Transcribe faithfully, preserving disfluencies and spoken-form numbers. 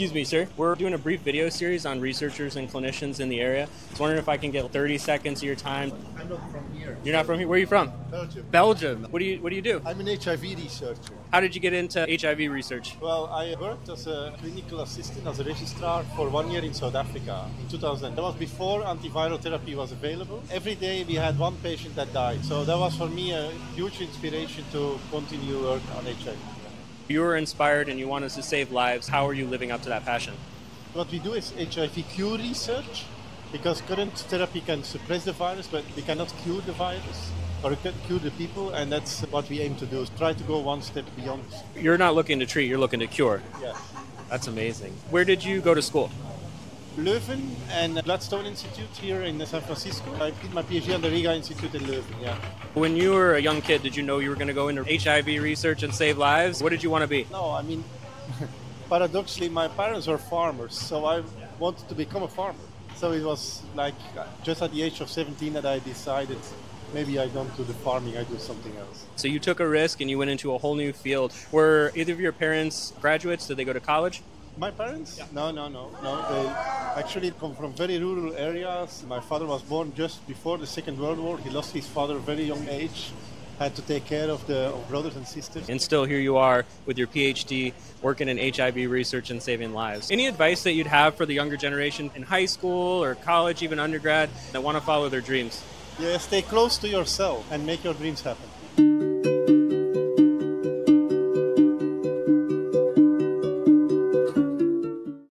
Excuse me, sir. We're doing a brief video series on researchers and clinicians in the area. I was wondering if I can get thirty seconds of your time. I'm not from here. You're not from here? Where are you from? Belgium. Belgium. What do you, what do you do? I'm an H I V researcher. How did you get into H I V research? Well, I worked as a clinical assistant, as a registrar for one year in South Africa in two thousand. That was before antiviral therapy was available. Every day we had one patient that died. So that was for me a huge inspiration to continue work on H I V. You were inspired and you want us to save lives. How are you living up to that passion? What we do is H I V cure research, because current therapy can suppress the virus, but we cannot cure the virus or cure the people, and that's what we aim to do, is try to go one step beyond. You're not looking to treat, you're looking to cure. Yes. That's amazing. Where did you go to school? Leuven and Gladstone Institute here in San Francisco. I did my PhD at the Riga Institute in Leuven, yeah. When you were a young kid, did you know you were going to go into H I V research and save lives? What did you want to be? No, I mean, paradoxically, my parents were farmers, so I wanted to become a farmer. So it was like just at the age of seventeen that I decided maybe I don't do the farming, I do something else. So you took a risk and you went into a whole new field. Were either of your parents graduates? Did they go to college? My parents? Yeah. No, no, no, no. They actually come from very rural areas. My father was born just before the Second World War. He lost his father at a very young age. Had to take care of the of brothers and sisters. And still here you are with your PhD working in H I V research and saving lives. Any advice that you'd have for the younger generation in high school or college, even undergrad, that want to follow their dreams? Yeah, stay close to yourself and make your dreams happen.